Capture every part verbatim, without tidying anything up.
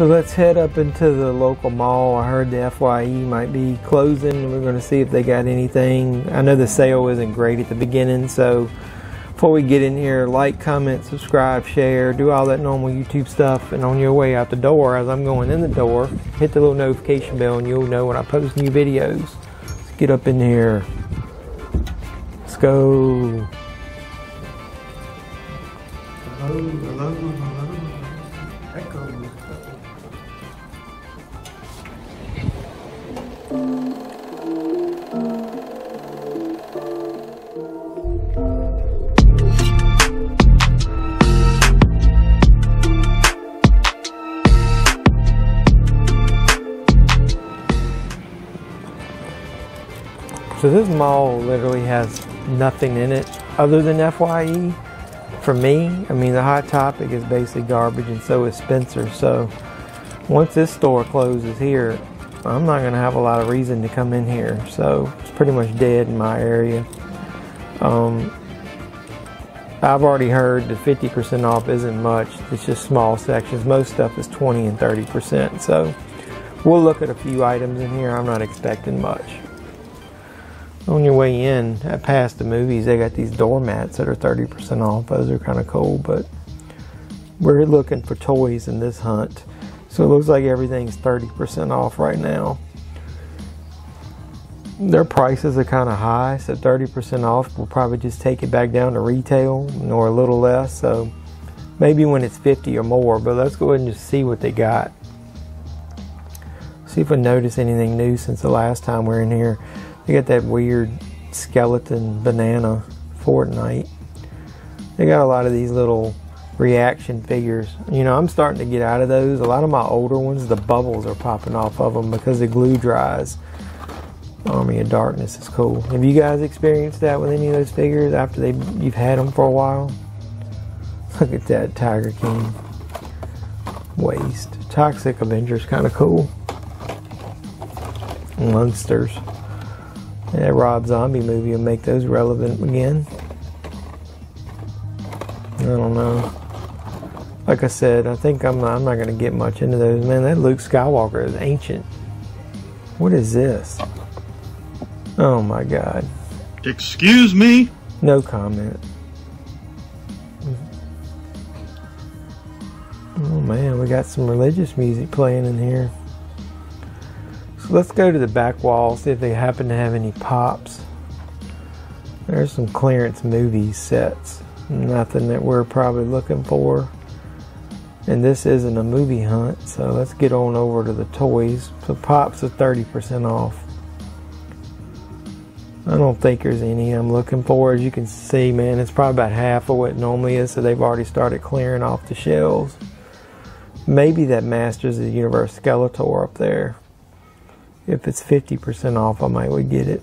So let's head up into the local mall. I heard the F Y E might be closing, and we're going to see if they got anything. I know the sale isn't great at the beginning, so before we get in here, like, comment, subscribe, share, do all that normal YouTube stuff. And on your way out the door, as I'm going in the door, hit the little notification bell and you'll know when I post new videos. Let's get up in here. Let's go. Hello, hello, hello. So this mall literally has nothing in it other than F Y E. For me, I mean, the Hot Topic is basically garbage, and so is Spencer. So once this store closes here, I'm not going to have a lot of reason to come in here. So it's pretty much dead in my area. Um, I've already heard that fifty percent off isn't much. It's just small sections. Most stuff is twenty and thirty percent. So we'll look at a few items in here. I'm not expecting much. On your way in, past the movies, they got these doormats that are thirty percent off. Those are kind of cool, but we're looking for toys in this hunt. So it looks like everything's thirty percent off right now. Their prices are kind of high, so thirty percent off will probably just take it back down to retail or a little less. So maybe when it's fifty or more, but let's go ahead and just see what they got. See if I notice anything new since the last time we're in here. They got that weird skeleton banana Fortnite. They got a lot of these little reaction figures. You know, I'm starting to get out of those. A lot of my older ones, the bubbles are popping off of them because the glue dries. Army of Darkness is cool. Have you guys experienced that with any of those figures after they you've had them for a while? Look at that Tiger King waist. Toxic Avengers, kind of cool. Monsters. That Rob Zombie movie will make those relevant again. I don't know. Like I said, I think I'm not, I'm not going to get much into those. Man, that Luke Skywalker is ancient. What is this? Oh my God. Excuse me? No comment. Oh man, we got some religious music playing in here. Let's go to the back wall, see if they happen to have any pops. There's some clearance movie sets. Nothing that we're probably looking for. And this isn't a movie hunt, so let's get on over to the toys. So pops are thirty percent off. I don't think there's any I'm looking for. As you can see, man, it's probably about half of what it normally is, so they've already started clearing off the shelves. Maybe that Masters of the Universe Skeletor up there. If it's fifty percent off, I might would get it.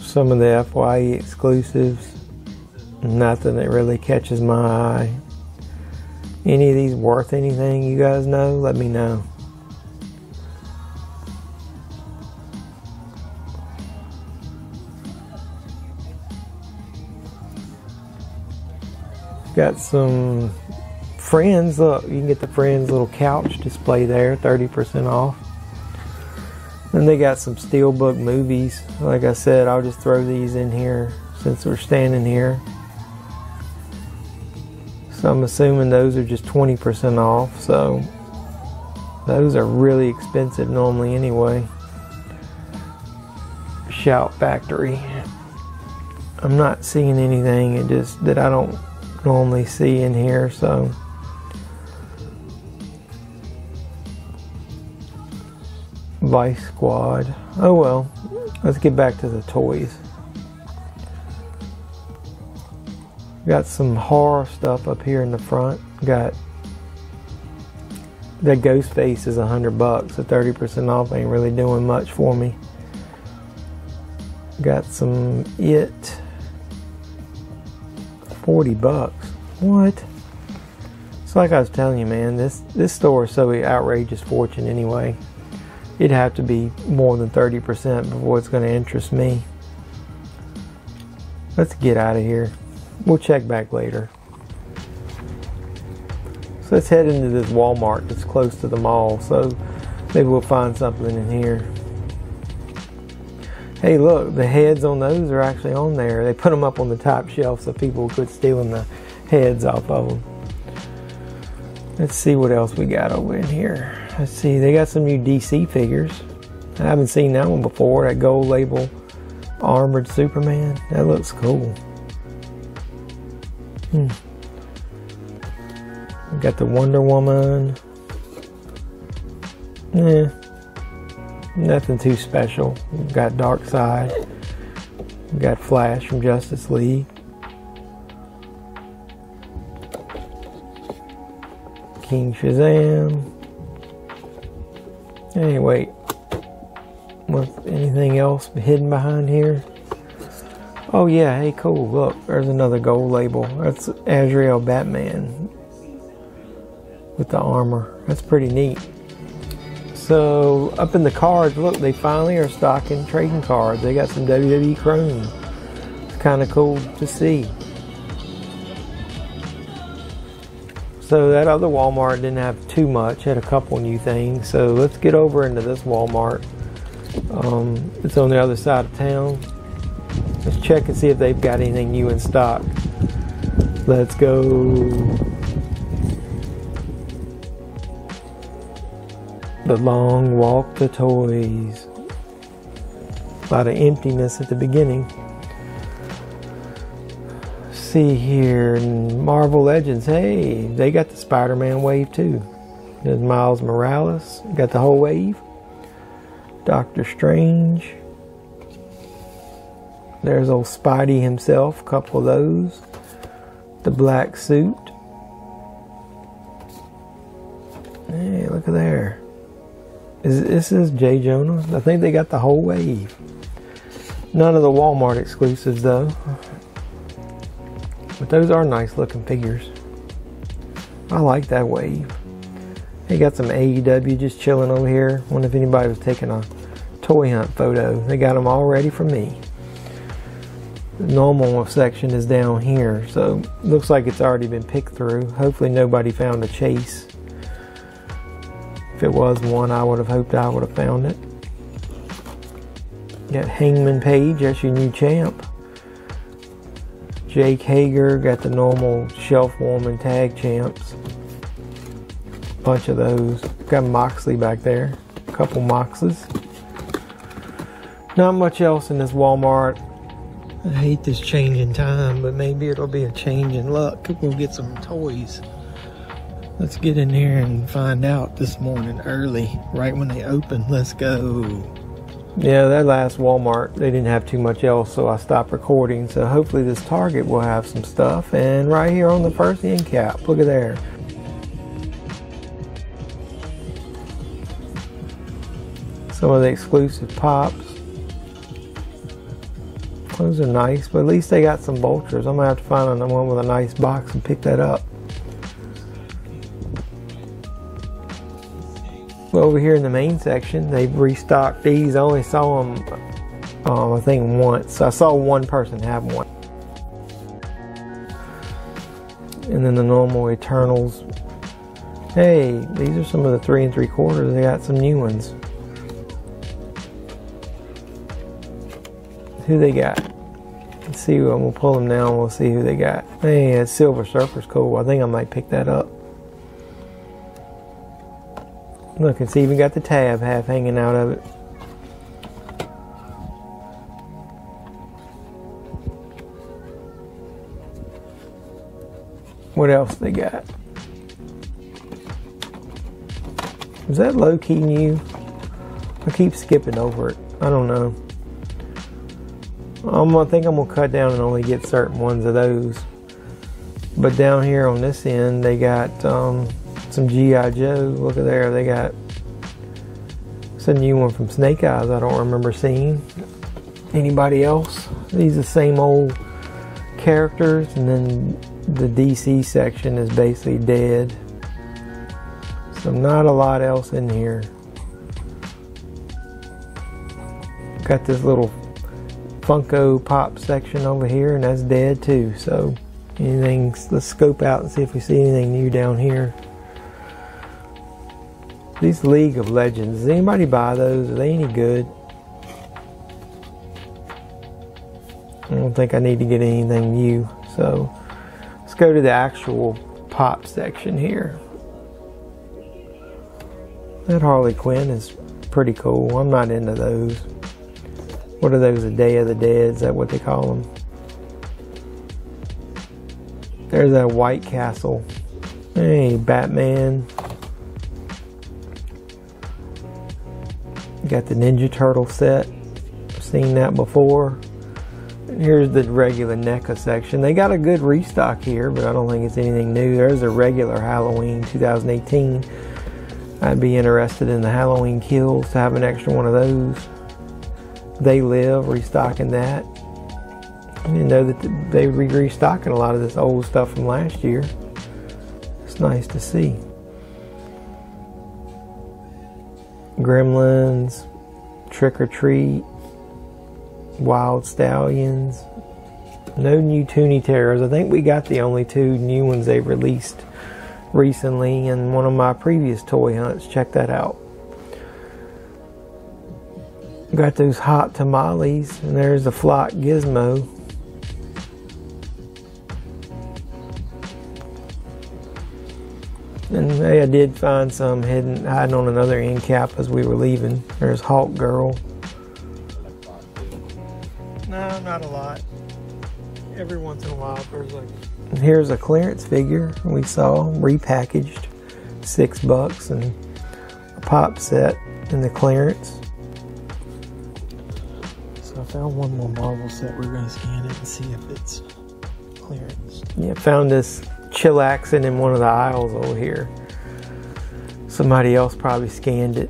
Some of the F Y E exclusives. Nothing that really catches my eye. Any of these worth anything, you guys know? Let me know. Got some Friends, look, you can get the Friends little couch display there, thirty percent off. Then they got some Steelbook movies. Like I said, I'll just throw these in here since we're standing here. So I'm assuming those are just twenty percent off, so those are really expensive normally anyway. Shout Factory. I'm not seeing anything it just that I don't normally see in here, so Vice Squad. Oh well, let's get back to the toys. Got some horror stuff up here in the front. Got that Ghostface is a hundred bucks, so thirty percent off ain't really doing much for me. Got some It, forty bucks. What? It's like I was telling you, man, this this store is so outrageous fortune anyway. It'd have to be more than thirty percent before it's going to interest me. Let's get out of here. We'll check back later. So let's head into this Walmart that's close to the mall. So maybe we'll find something in here. Hey, look, the heads on those are actually on there. They put them up on the top shelf so people quit stealing the heads off of them. Let's see what else we got over in here. Let's see, they got some new D C figures. I haven't seen that one before, that gold label armored Superman. That looks cool. Hmm. We got the Wonder Woman. Yeah. Nothing too special. We've got Darkseid. We've got Flash from Justice League. King Shazam. Anyway, what's anything else hidden behind here? Oh yeah, hey, cool, look, there's another gold label. That's Azrael Batman with the armor. That's pretty neat. So up in the cards, look, they finally are stocking trading cards. They got some W W E Chrome. It's kind of cool to see. So that other Walmart didn't have too much. Had a couple new things. So let's get over into this Walmart. Um, it's on the other side of town. Let's check and see if they've got anything new in stock. Let's go. The long walk to toys. A lot of emptiness at the beginning. Let's see here, Marvel Legends. Hey, they got the Spider-Man wave too. There's Miles Morales. Got the whole wave. Doctor Strange. There's old Spidey himself. A couple of those. The black suit. Hey, look at there. Is, this is J. Jonah. I think they got the whole wave. None of the Walmart exclusives though. But those are nice looking figures. I like that wave. They got some A E W just chilling over here. Wonder if anybody was taking a toy hunt photo. They got them all ready for me. The normal section is down here. So looks like it's already been picked through. Hopefully nobody found a chase. If it was one, I would have hoped I would have found it. Got Hangman Page, that's your new champ. Jake Hager, got the normal shelf woman tag champs. Bunch of those. Got Moxley back there. A couple Moxleys. Not much else in this Walmart. I hate this change in time, but maybe it'll be a change in luck. We'll get some toys. Let's get in here and find out this morning early, right when they open. Let's go. Yeah, that last Walmart, they didn't have too much else, so I stopped recording. So hopefully this Target will have some stuff. And right here on the first end cap, look at there. Some of the exclusive pops. Those are nice, but at least they got some vultures. I'm gonna have to find another one with a nice box and pick that up. Well, over here in the main section, they've restocked these. I only saw them, um, I think, once. I saw one person have one. And then the normal Eternals. Hey, these are some of the three and three quarters. They got some new ones. Who they got? Let's see. I'm gonna pull them now. And we'll see who they got. Hey, that Silver Surfer's cool. I think I might pick that up. Look, it's even got the tab half hanging out of it. What else they got? Is that low-key new? I keep skipping over it. I don't know. I'm, I think I'm going to cut down and only get certain ones of those. But down here on this end, they got... Um, some G I. Joe, look at there, they got, it's a new one from Snake Eyes I don't remember seeing. Anybody else? These are the same old characters, and then the D C section is basically dead. So not a lot else in here. Got this little Funko Pop section over here, and that's dead too, so anything, let's scope out and see if we see anything new down here. These League of Legends, does anybody buy those? Are they any good? I don't think I need to get anything new. So let's go to the actual pop section here. That Harley Quinn is pretty cool. I'm not into those. What are those, a Day of the Dead? Is that what they call them? There's that White Castle. Hey, Batman. Got the Ninja Turtle set. I've seen that before. And here's the regular NECA section. They got a good restock here, but I don't think it's anything new. There's a regular Halloween twenty eighteen. I'd be interested in the Halloween Kills to have an extra one of those. They Live, restocking that. I didn't know that they were restocking a lot of this old stuff from last year. It's nice to see. Gremlins, Trick or Treat, Wild Stallions. No new Toonie Terrors. I think we got the only two new ones they've released recently in one of my previous toy hunts. Check that out. Got those hot tamales, and there's the Flock Gizmo. And hey, I did find some hidden, hiding on another end cap as we were leaving. There's Hawk Girl. No, not a lot. Every once in a while, there's like. And here's a clearance figure we saw repackaged, six bucks, and a pop set in the clearance. I found one more Marvel set. We're going to scan it and see if it's clearance. Yeah, found this chillaxing in one of the aisles over here. Somebody else probably scanned it.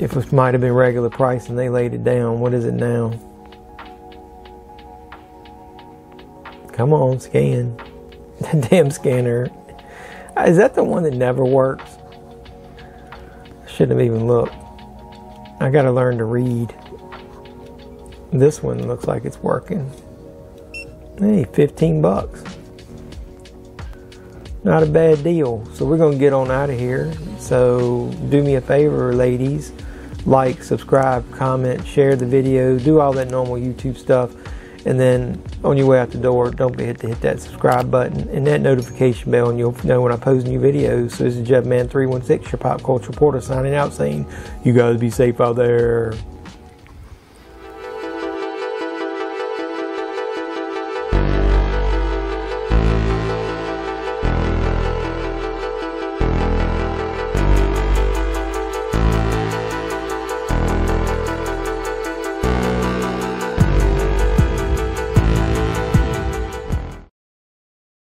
If it might have been regular price and they laid it down. What is it now? Come on, scan. The damn scanner. Is that the one that never works? Shouldn't have even looked. I got to learn to read. This one looks like it's working. Hey, fifteen bucks. Not a bad deal. So we're gonna get on out of here. So do me a favor, ladies. Like, subscribe, comment, share the video, do all that normal YouTube stuff. And then on your way out the door, don't forget to hit that subscribe button and that notification bell, and you'll know when I post new videos. So this is JevMan three one six, your pop culture reporter, signing out saying, you guys be safe out there.